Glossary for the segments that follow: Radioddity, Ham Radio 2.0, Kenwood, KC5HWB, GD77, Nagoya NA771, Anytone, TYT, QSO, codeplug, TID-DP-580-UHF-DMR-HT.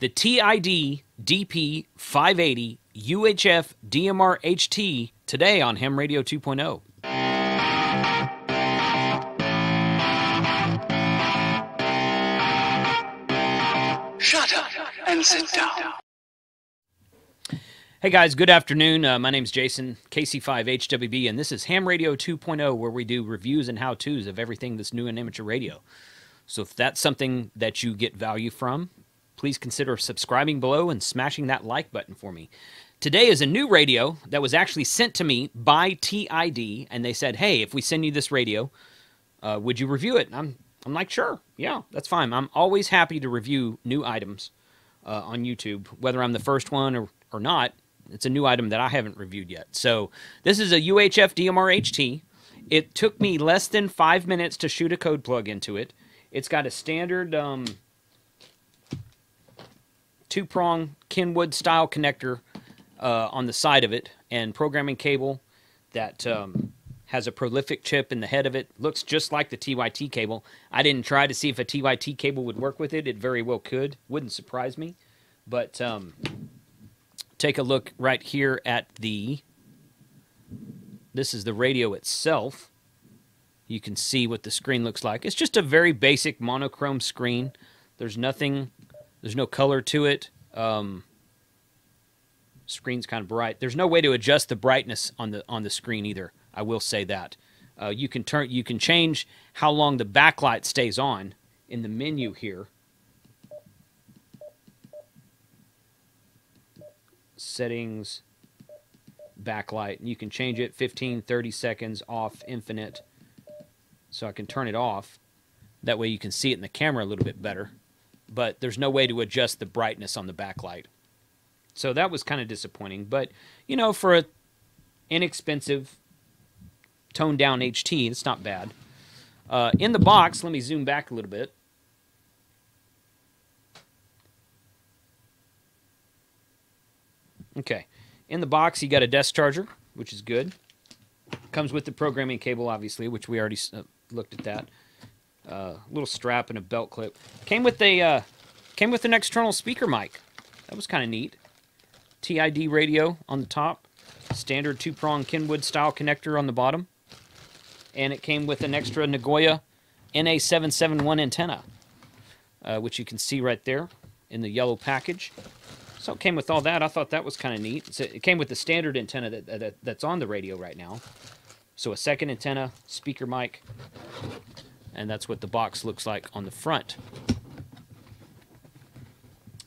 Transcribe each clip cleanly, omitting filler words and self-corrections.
The TID-DP-580-UHF-DMR-HT today on Ham Radio 2.0. Shut up and sit down. Hey guys, good afternoon. My name's Jason, KC5HWB, and this is Ham Radio 2.0, where we do reviews and how-tos of everything that's new in amateur radio. So if that's something that you get value from, please consider subscribing below and smashing that like button for me. Today is a new radio that was actually sent to me by TID, and they said, hey, if we send you this radio, would you review it? And I'm like, sure, yeah, that's fine. I'm always happy to review new items on YouTube, whether I'm the first one or not. It's a new item that I haven't reviewed yet. So this is a UHF DMR-HT. It took me less than 5 minutes to shoot a code plug into it. It's got a standard two-prong Kenwood style connector on the side of it, and programming cable that has a prolific chip in the head of it. Looks just like the TYT cable. I didn't try to see if a TYT cable would work with it. It very well could. Wouldn't surprise me. But take a look right here at this is the radio itself. You can see what the screen looks like. It's just a very basic monochrome screen. There's no color to it. Screen's kind of bright. There's no way to adjust the brightness on the screen either. I will say that. You can change how long the backlight stays on in the menu here. Settings, backlight, and you can change it 15, 30 seconds, off, infinite. So I can turn it off. That way you can see it in the camera a little bit better. But there's no way to adjust the brightness on the backlight. So that was kind of disappointing. But, you know, for an inexpensive, toned-down HT, it's not bad. In the box, let me zoom back a little bit. Okay, in the box you got a desk charger, which is good. Comes with the programming cable, obviously, which we already looked at that. Little strap and a belt clip. Came with an external speaker mic. That was kind of neat. TID radio on the top, standard two-prong Kenwood style connector on the bottom, and it came with an extra Nagoya NA771 antenna, which you can see right there in the yellow package. So it came with all that. I thought that was kind of neat. So it came with the standard antenna that's on the radio right now. So a second antenna, speaker mic, and that's what the box looks like on the front.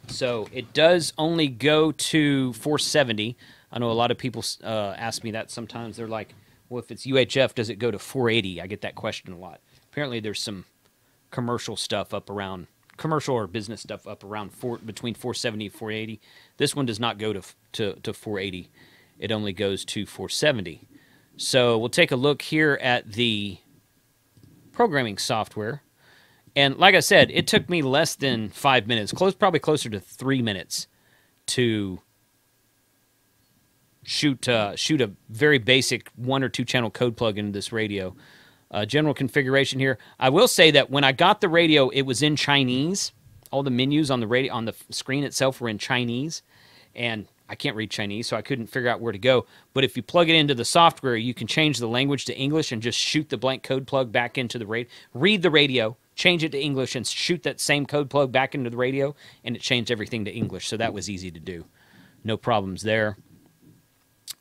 So it does only go to 470. I know a lot of people ask me that sometimes. They're like, well, if it's UHF, does it go to 480? I get that question a lot. Apparently there's some commercial stuff up around commercial or business stuff up around between 470 and 480. This one does not go to 480. It only goes to 470. So we'll take a look here at the programming software. And like I said, it took me less than 5 minutes, probably closer to 3 minutes to shoot a very basic 1- or 2-channel code plug into this radio. General configuration here. I will say that when I got the radio, it was in Chinese. All the menus on the radio, on the screen itself, were in Chinese, and I can't read Chinese, so I couldn't figure out where to go. But if you plug it into the software, you can change the language to English and just shoot the blank code plug back into the radio. Read the radio, change it to English, and shoot that same code plug back into the radio, and it changed everything to English. So that was easy to do. No problems there.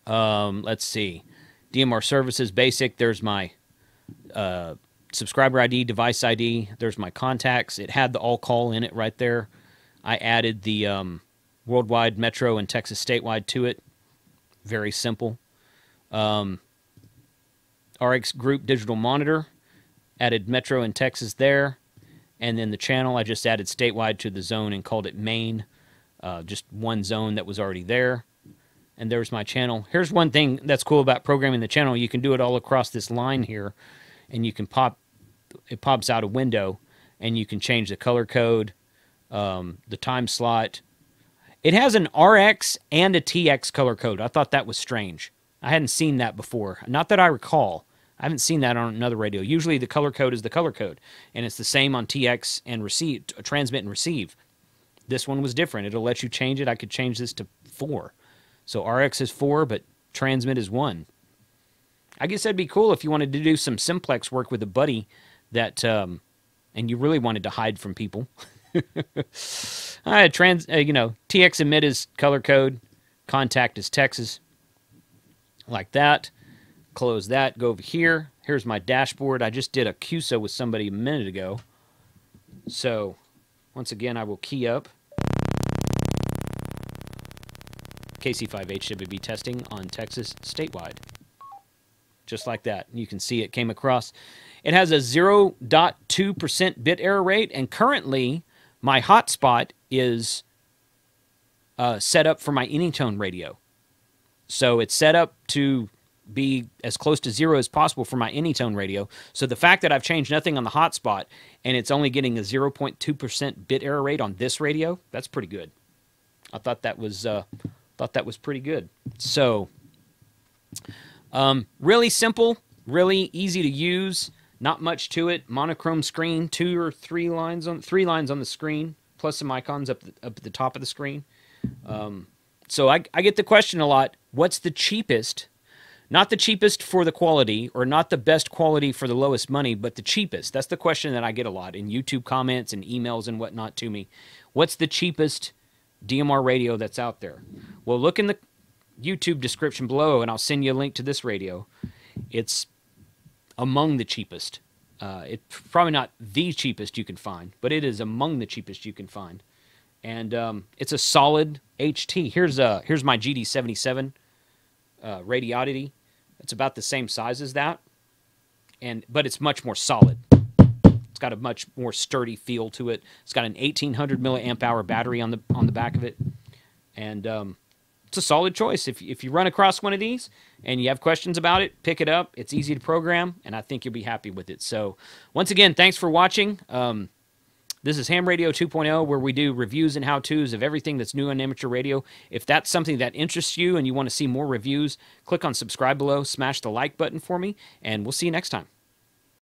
Let's see. DMR services basic. There's my subscriber ID, device ID. There's my contacts. It had the all call in it right there. I added the worldwide, metro, and Texas statewide to it. Very simple. RX group digital monitor. Added metro and Texas there. And then the channel, I just added statewide to the zone and called it Maine. Just one zone that was already there. And there's my channel. Here's one thing that's cool about programming the channel. You can do it all across this line here, and you can it pops out a window, and you can change the color code, the time slot. It has an RX and a TX color code. I thought that was strange. I hadn't seen that before. Not that I recall. I haven't seen that on another radio. Usually the color code is the color code, and it's the same on TX and transmit and receive. This one was different. It'll let you change it. I could change this to 4. So RX is 4, but transmit is 1. I guess that'd be cool if you wanted to do some simplex work with a buddy that, and you really wanted to hide from people. You know, TX emit is color code, contact is Texas, like that. Close that, go over here. Here's my dashboard. I just did a QSO with somebody a minute ago. So, once again, I will key up KC5HWB testing on Texas statewide. Just like that. You can see it came across. It has a 0.2% bit error rate, and currently my hotspot is set up for my Anytone radio. So it's set up to be as close to 0 as possible for my Anytone radio. So the fact that I've changed nothing on the hotspot and it's only getting a 0.2% bit error rate on this radio, that's pretty good. I thought that was pretty good. So really simple, really easy to use. Not much to it. Monochrome screen, 3 lines on the screen, plus some icons up at the top of the screen. So I get the question a lot: what's the cheapest? Not the cheapest for the quality, or not the best quality for the lowest money, but the cheapest. That's the question that I get a lot in YouTube comments and emails and whatnot to me. What's the cheapest DMR radio that's out there? Well, look in the YouTube description below, and I'll send you a link to this radio. It's among the cheapest. It's probably not the cheapest you can find, but it is among the cheapest you can find. And it's a solid HT. Here's my GD77 Radioddity. It's about the same size as that, but it's much more solid. It's got a much more sturdy feel to it. It's got an 1800 milliamp hour battery on the back of it, and it's a solid choice. If you run across one of these and you have questions about it, pick it up. It's easy to program, and I think you'll be happy with it. So once again, thanks for watching. This is Ham Radio 2.0, where we do reviews and how-tos of everything that's new on amateur radio. If that's something that interests you and you want to see more reviews, click on subscribe below, smash the like button for me, and we'll see you next time.